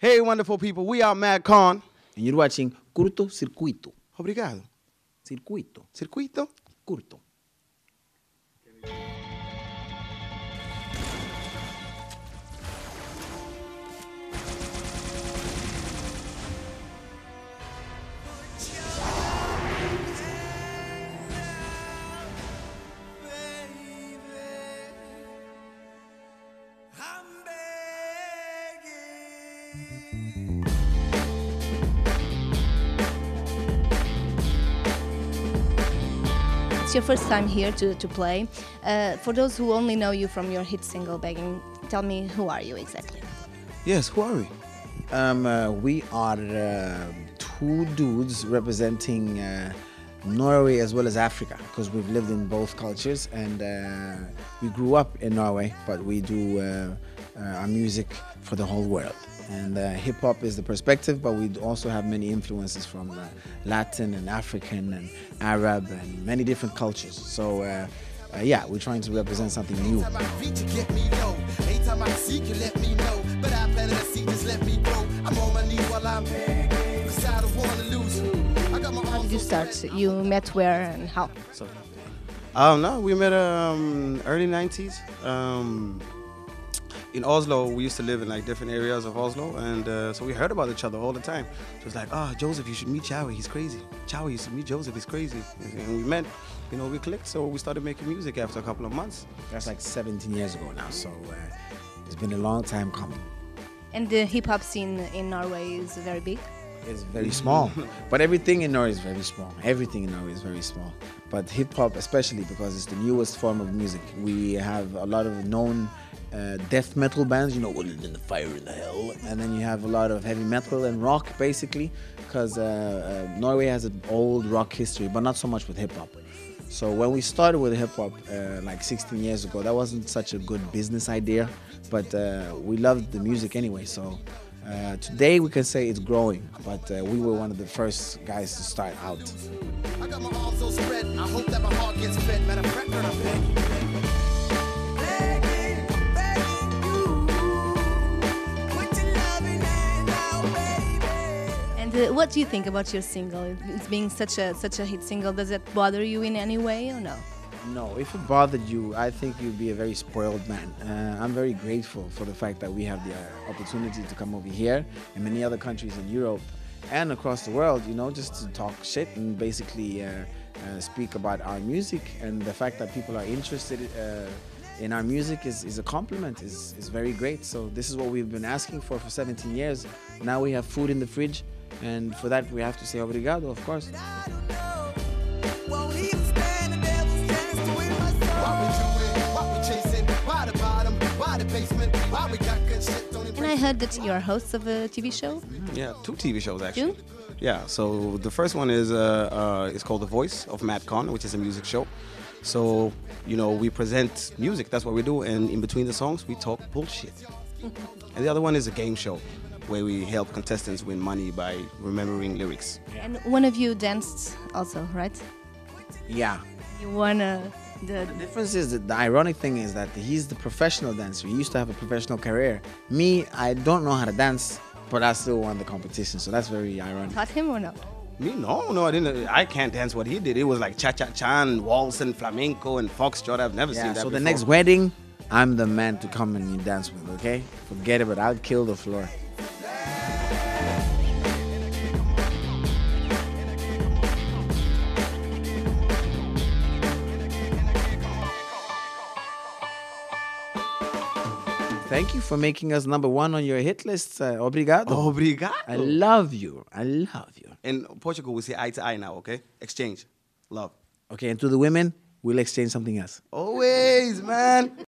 Hey, wonderful people, we are Madcon. And you're watching Curto Circuito. Obrigado. Circuito. Circuito. Curto. It's your first time here to play. For those who only know you from your hit single Begging, tell me, who are you exactly? Yes, who are we? We are two dudes representing Norway as well as Africa, because we've lived in both cultures, and we grew up in Norway, but we do our music for the whole world. And hip-hop is the perspective, but we also have many influences from Latin and African and Arab and many different cultures. So yeah, we're trying to represent something new. How did you start? You met where and how? No, we met early 90s. In Oslo, we used to live in like different areas of Oslo, and so we heard about each other all the time. So it was like, oh, Joseph, you should meet Chawi, he's crazy. Chawi, you should meet Joseph, he's crazy. And we met, you know, we clicked, so we started making music after a couple of months. That's like 17 years ago now, so it's been a long time coming. And the hip-hop scene in Norway is very big? It's very small, but everything in Norway is very small. Everything in Norway is very small, but hip-hop especially, because it's the newest form of music. We have a lot of known death metal bands, you know, in the fire in the hell, and then you have a lot of heavy metal and rock, basically, because Norway has an old rock history, but not so much with hip-hop. So when we started with hip-hop like 16 years ago, that wasn't such a good business idea, but we loved the music anyway, so today we can say it's growing, but we were one of the first guys to start out. I got my arms so spread, I hope that my heart gets fed, man, what do you think about your single? It's being such a hit single. Does it bother you in any way or no? No, if it bothered you, I think you'd be a very spoiled man. I'm very grateful for the fact that we have the opportunity to come over here and many other countries in Europe and across the world, you know, just to talk shit and basically speak about our music, and the fact that people are interested in our music is a compliment, is very great. So this is what we've been asking for 17 years. Now we have food in the fridge, and for that we have to say obrigado, of course. And I heard that you are hosts of a TV show? Yeah, two TV shows actually. Two? Yeah, so the first one is it's called The Voice of Madcon, which is a music show. So, you know, we present music, that's what we do, and in between the songs we talk bullshit. And the other one is a game show, where we help contestants win money by remembering lyrics. And one of you danced also, right? Yeah. You won a... The difference is that the ironic thing is that he's the professional dancer. He used to have a professional career. Me, I don't know how to dance, but I still won the competition, so that's very ironic. Taught him or no? Me? No, I didn't. I can't dance what he did. It was like cha-cha-cha and waltz and flamenco and foxtrot. I've never seen that so before. The next wedding, I'm the man to come and dance with, okay? Forget it, but I'll kill the floor. Thank you for making us #1 on your hit list. Obrigado. Obrigado. I love you. I love you. In Portugal, we say eye to eye now, okay? Exchange. Love. Okay, and to the women, we'll exchange something else. Always, man.